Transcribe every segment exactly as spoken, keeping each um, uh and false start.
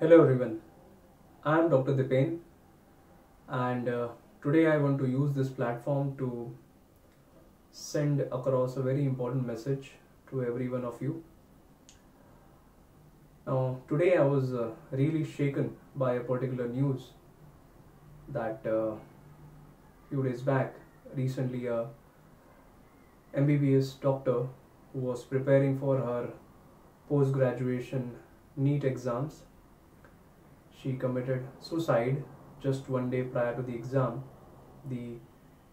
Hello everyone, I am Doctor Dipen and uh, today I want to use this platform to send across a very important message to every one of you. Now today I was uh, really shaken by a particular news that uh, few days back recently a M B B S doctor who was preparing for her post-graduation NEET exams, she committed suicide just one day prior to the exam. The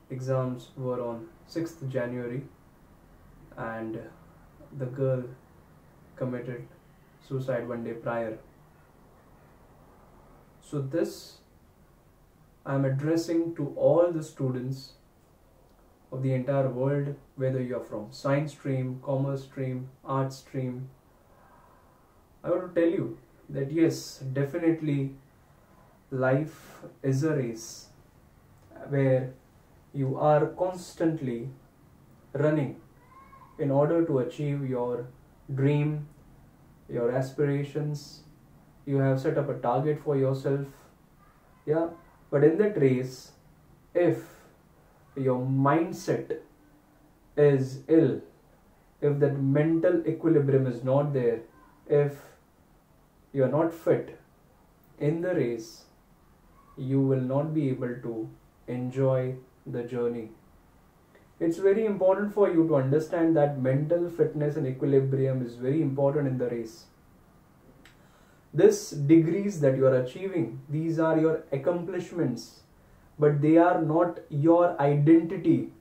exams were on sixth January and the girl committed suicide one day prior. So this I am addressing to all the students of the entire world, whether you are from science stream, commerce stream, arts stream. I want to tell you that yes, definitely life is a race where you are constantly running in order to achieve your dream, your aspirations. You have set up a target for yourself, yeah, but in that race, if your mindset is ill, if that mental equilibrium is not there, if you are not fit in the race, you will not be able to enjoy the journey. It's very important for you to understand that mental fitness and equilibrium is very important in the race. These degrees that you are achieving, these are your accomplishments, but they are not your identity.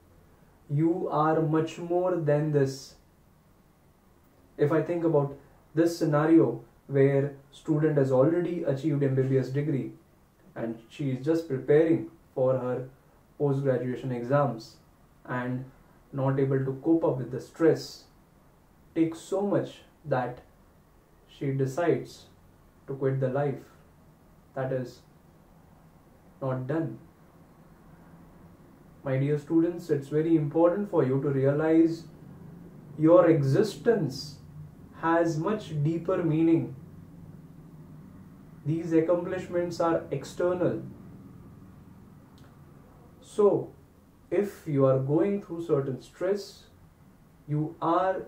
You are much more than this. If I think about this scenario, where student has already achieved M B B S degree and she is just preparing for her post-graduation exams and not able to cope up with the stress, takes so much that she decides to quit the life that is not done. My dear students, it's very important for you to realize your existence has much deeper meaning. These accomplishments are external. So, if you are going through certain stress, you are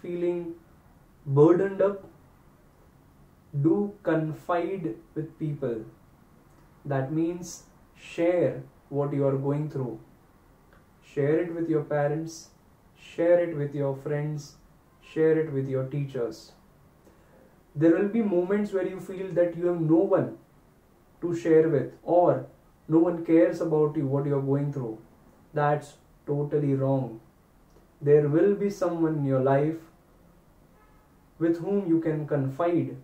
feeling burdened up, do confide with people. That means share what you are going through. Share it with your parents, share it with your friends, share it with your teachers. There will be moments where you feel that you have no one to share with or no one cares about you, what you are going through. That's totally wrong. There will be someone in your life with whom you can confide.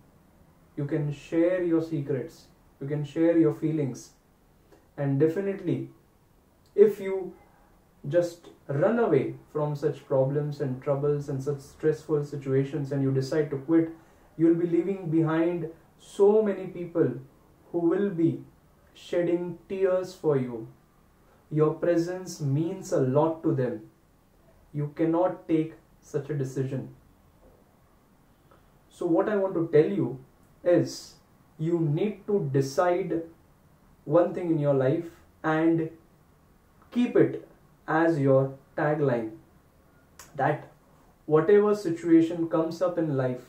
You can share your secrets. You can share your feelings. And definitely, if you just run away from such problems and troubles and such stressful situations and you decide to quit, you will be leaving behind so many people who will be shedding tears for you. Your presence means a lot to them. You cannot take such a decision. So what I want to tell you is you need to decide one thing in your life and keep it as your tagline, that whatever situation comes up in life,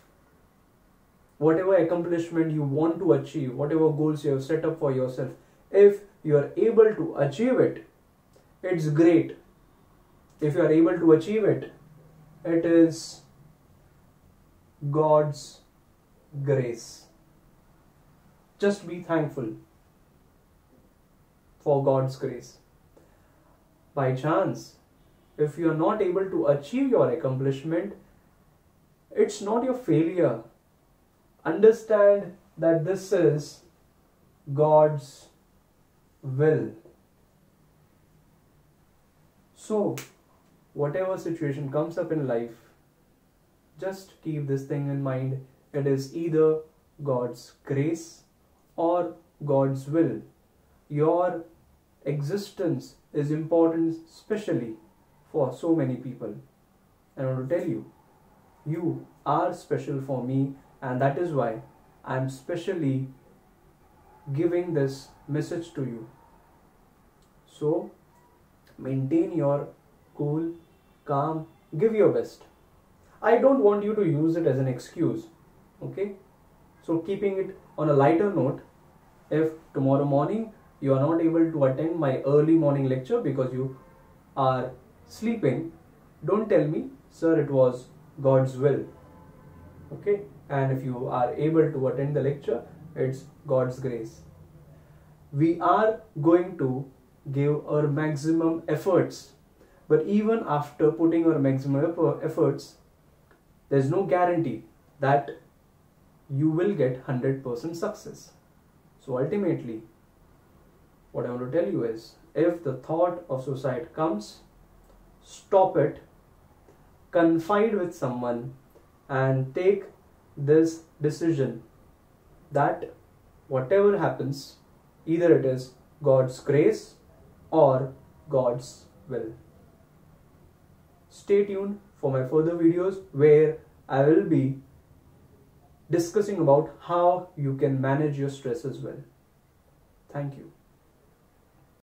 whatever accomplishment you want to achieve, whatever goals you have set up for yourself, if you are able to achieve it, it's great. If you are able to achieve it, it is God's grace. Just be thankful for God's grace. By chance, if you are not able to achieve your accomplishment, it's not your failure. Understand that this is God's will. So, whatever situation comes up in life, just keep this thing in mind. It is either God's grace or God's will. Your existence is important, especially for so many people. And I want to tell you, you are special for me, and that is why I am specially giving this message to you. So maintain your cool, calm, give your best. I don't want you to use it as an excuse, okay? So keeping it on a lighter note, if tomorrow morning you are not able to attend my early morning lecture because you are sleeping, don't tell me, sir, it was God's will, okay? And if you are able to attend the lecture, it's God's grace. We are going to give our maximum efforts, but even after putting our maximum efforts, there's no guarantee that you will get one hundred percent success. So ultimately, what I want to tell you is, if the thought of suicide comes, stop it, confide with someone and take this decision that whatever happens, either it is God's grace or God's will. Stay tuned for my further videos where I will be discussing about how you can manage your stress as well. Thank you.